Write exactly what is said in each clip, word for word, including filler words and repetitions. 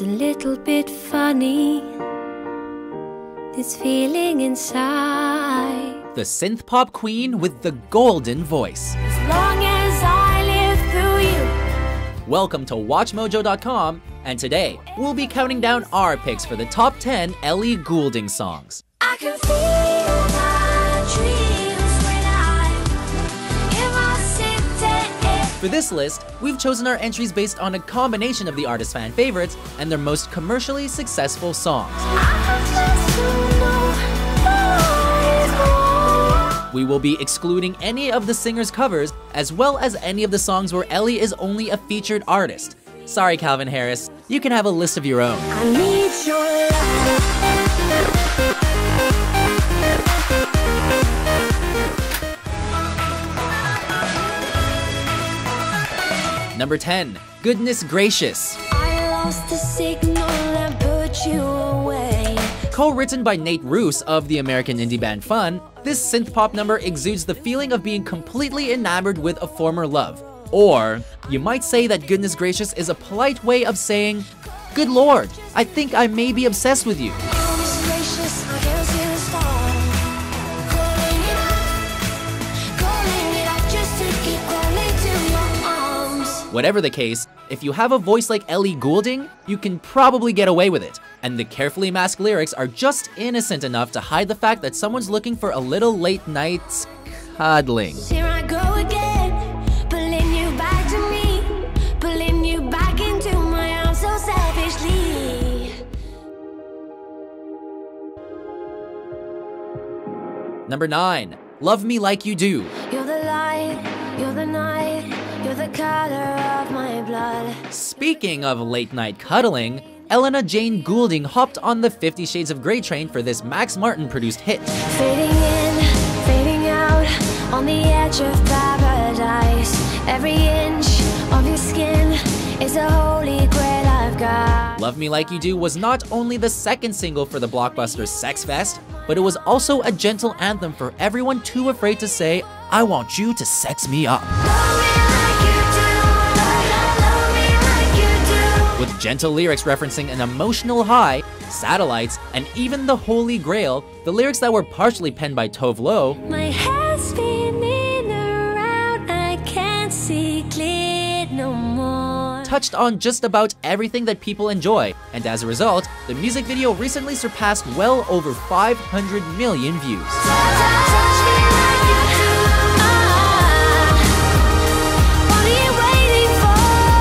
It's a little bit funny, this feeling inside. The synth pop queen with the golden voice. As long as I live through you. Welcome to Watch Mojo dot com, and today we'll be counting down our picks for the top ten Ellie Goulding songs. I can feel my dreams when I hear my city. For this list, we've chosen our entries based on a combination of the artist's fan favorites and their most commercially successful songs. We will be excluding any of the singer's covers, as well as any of the songs where Ellie is only a featured artist. Sorry, Calvin Harris, you can have a list of your own. I need your love. Number ten, Goodness Gracious. I lost the signal and put you away. Co-written by Nate Ruess of the American indie band Fun, this synth-pop number exudes the feeling of being completely enamored with a former love. Or, you might say that Goodness Gracious is a polite way of saying, good lord, I think I may be obsessed with you. Whatever the case, if you have a voice like Ellie Goulding, you can probably get away with it. And the carefully masked lyrics are just innocent enough to hide the fact that someone's looking for a little late night's cuddling. Here I go again, pulling you back to me, pulling you back into my arms so savagely. Number nine, Love Me Like You Do. You're the light, you're the night. You're the color of my blood. Speaking of late night cuddling, Elena Jane Goulding hopped on the Fifty Shades of Grey train for this Max Martin produced hit. Fading in, fading out, on the edge of paradise. Every inch of your skin is a holy grail I've got. Love Me Like You Do was not only the second single for the blockbuster Sex Fest, but it was also a gentle anthem for everyone too afraid to say, I want you to sex me up. With gentle lyrics referencing an emotional high, satellites, and even the Holy Grail, the lyrics that were partially penned by Tove Lo, my head's spinning around, I can't see clear no more, touched on just about everything that people enjoy, and as a result, the music video recently surpassed well over five hundred million views. Touch me like you do. What are you waiting for?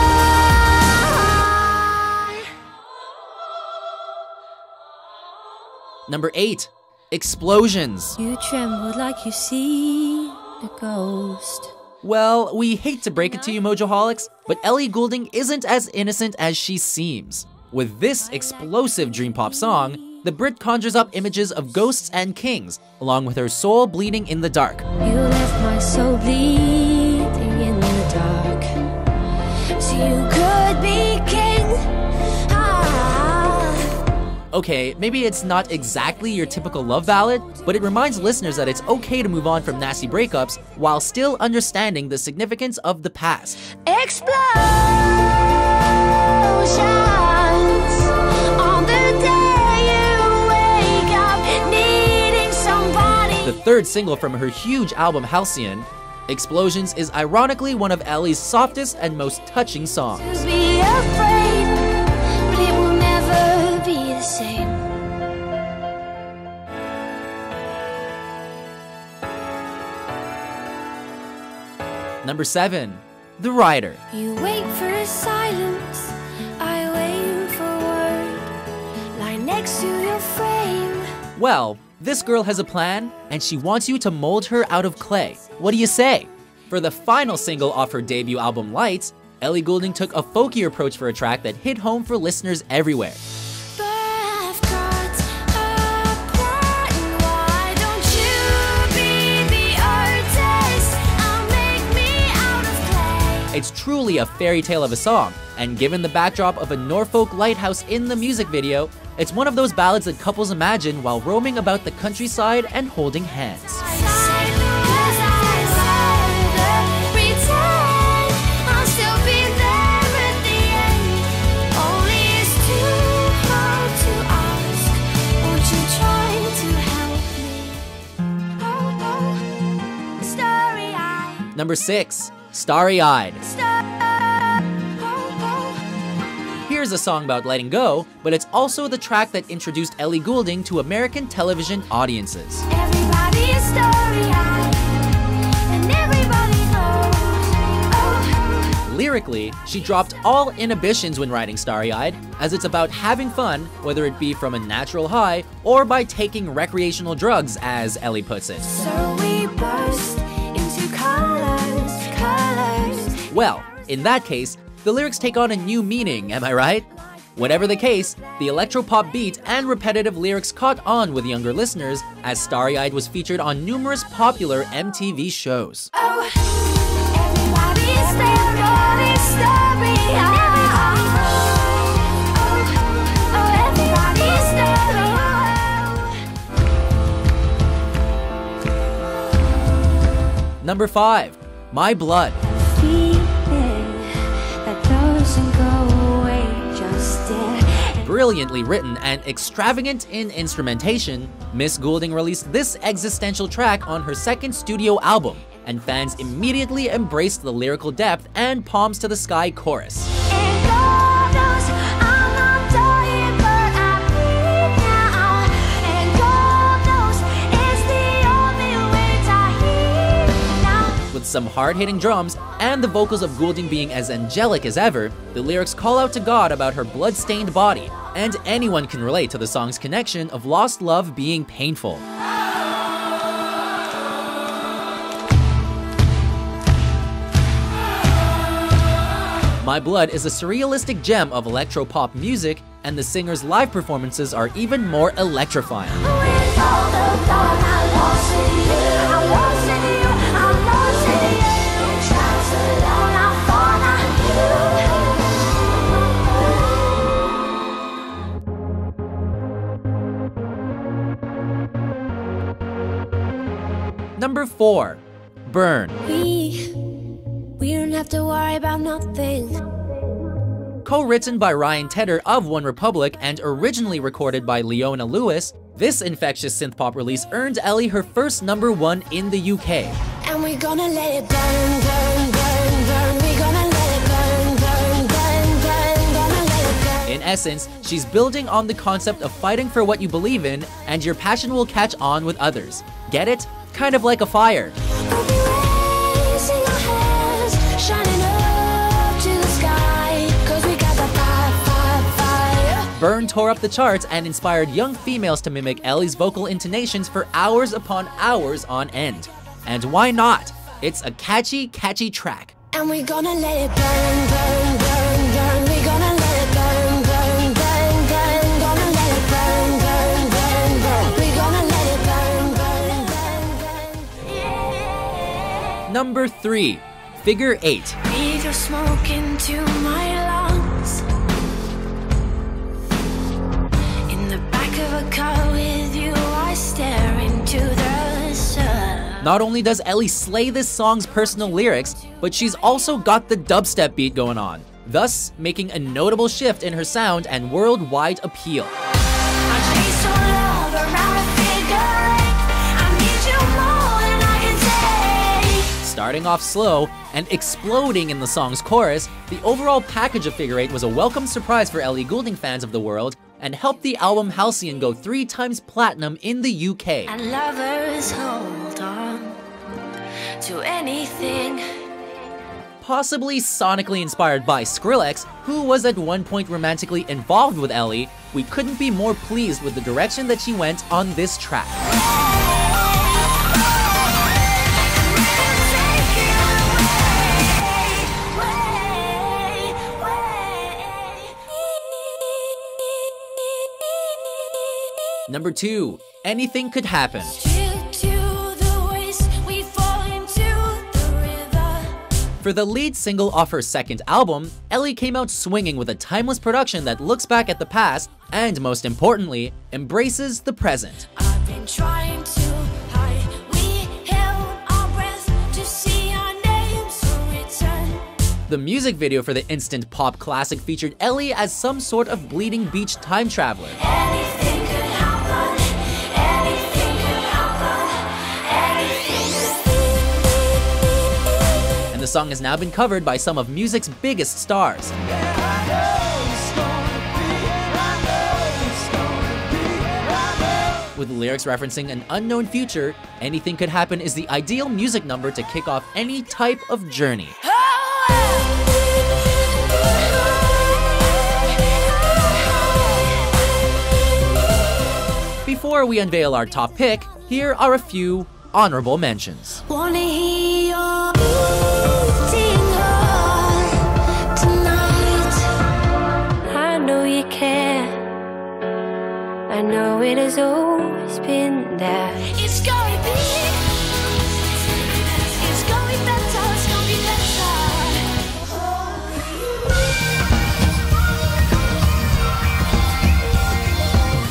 Number eight, Explosions. You trembled like you see the ghost. Well, we hate to break it to you, Mojoholics, but Ellie Goulding isn't as innocent as she seems. With this explosive dream pop song, the Brit conjures up images of ghosts and kings, along with her soul bleeding in the dark. You left my soul bleeding in the dark, so you could be king. Okay, maybe it's not exactly your typical love ballad, but it reminds listeners that it's okay to move on from nasty breakups while still understanding the significance of the past. Explosions on the day you wake up needing somebody. The third single from her huge album Halcyon, Explosions is ironically one of Ellie's softest and most touching songs. To be afraid. Number seven, The Rider. You wait for a silence, I wait for a word, lie next to your frame. Well, this girl has a plan, and she wants you to mold her out of clay. What do you say? For the final single off her debut album Lights, Ellie Goulding took a folkier approach for a track that hit home for listeners everywhere. It's truly a fairy tale of a song, and given the backdrop of a Norfolk lighthouse in the music video, it's one of those ballads that couples imagine while roaming about the countryside and holding hands. Side, side, side, side, pretend, Number six, Starry-Eyed. Here's a song about letting go, but it's also the track that introduced Ellie Goulding to American television audiences. Everybody is starry-eyed, and everybody knows. Oh. Lyrically, she dropped all inhibitions when writing Starry-Eyed, as it's about having fun, whether it be from a natural high or by taking recreational drugs, as Ellie puts it. So we burst into colors, colors. Well, in that case, the lyrics take on a new meaning, am I right? Whatever the case, the electropop beat and repetitive lyrics caught on with younger listeners as Starry-Eyed was featured on numerous popular M T V shows. Oh, everybody's everybody's starry-eyed. Oh, oh, Number five, My Blood. Brilliantly written and extravagant in instrumentation, Miss Goulding released this existential track on her second studio album, and fans immediately embraced the lyrical depth and palms to the sky chorus. With some hard-hitting drums and the vocals of Goulding being as angelic as ever, the lyrics call out to God about her blood-stained body, and anyone can relate to the song's connection of lost love being painful. My Blood is a surrealistic gem of electropop music, and the singer's live performances are even more electrifying. Number four, Burn. We, we don't have to worry about nothing. Co-written by Ryan Tedder of One Republic and originally recorded by Leona Lewis, this infectious synthpop release earned Ellie her first number one in the U K. And we're gonna let it burn, burn, burn, burn. We're gonna let it burn, burn, burn, burn. Gonna let it burn. In essence, she's building on the concept of fighting for what you believe in, and your passion will catch on with others. Get it? Kind of like a fire. Burn tore up the charts and inspired young females to mimic Ellie's vocal intonations for hours upon hours on end. And why not? It's a catchy, catchy track. And we're gonna let it burn, burn, burn, burn. We're gonna let it burn, burn, burn, burn. Gonna let it burn, burn, burn, burn. We're gonna let it burn, burn, burn, burn. Yeah. Number three, Figure Eight. Either smoke into my lungs. Not only does Ellie slay this song's personal lyrics, but she's also got the dubstep beat going on, thus making a notable shift in her sound and worldwide appeal. Starting off slow and exploding in the song's chorus, the overall package of Figure Eight was a welcome surprise for Ellie Goulding fans of the world, and helped the album Halcyon go three times platinum in the U K. And lovers hold on to anything. Possibly sonically inspired by Skrillex, who was at one point romantically involved with Ellie, we couldn't be more pleased with the direction that she went on this track. Number two, Anything Could Happen. For the lead single off her second album, Ellie came out swinging with a timeless production that looks back at the past and, most importantly, embraces the present. I've been trying to hide. We held our breath to see our names return. The music video for the instant pop classic featured Ellie as some sort of bleeding beach time traveler. Anything The song has now been covered by some of music's biggest stars. With lyrics referencing an unknown future, Anything Could Happen is the ideal music number to kick off any type of journey. Before we unveil our top pick, here are a few honorable mentions. Wanna hear your beating heart tonight. I know you care. I know it has always been there. It's going big. It's going better. It's going to be better.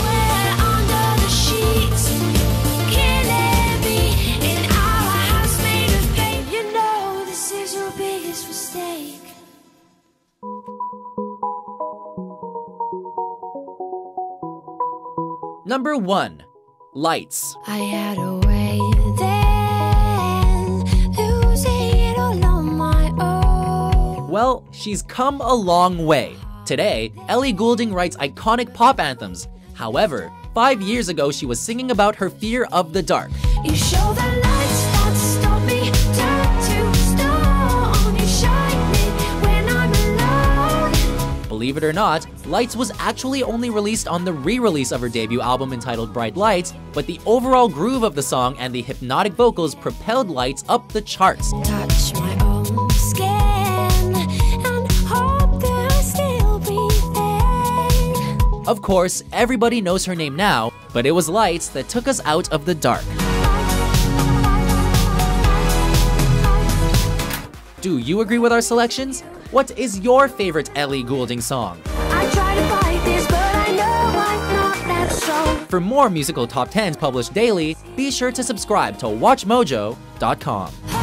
We're under the sheets. Can it be in our house made of pain? You know this is your biggest mistake. Number one, Lights. I had a way then, losing it all on my own. Well, she's come a long way. Today, Ellie Goulding writes iconic pop anthems. However, five years ago, she was singing about her fear of the dark. You show the lights that stop me, turn to stone. You shine me when I'm alone. Believe it or not, Lights was actually only released on the re-release of her debut album entitled Bright Lights, but the overall groove of the song and the hypnotic vocals propelled Lights up the charts. Touch my own skin and hope that I still breathe in. Of course, everybody knows her name now, but it was Lights that took us out of the dark. Do you agree with our selections? What is your favorite Ellie Goulding song? For more musical top tens published daily, be sure to subscribe to Watch Mojo dot com.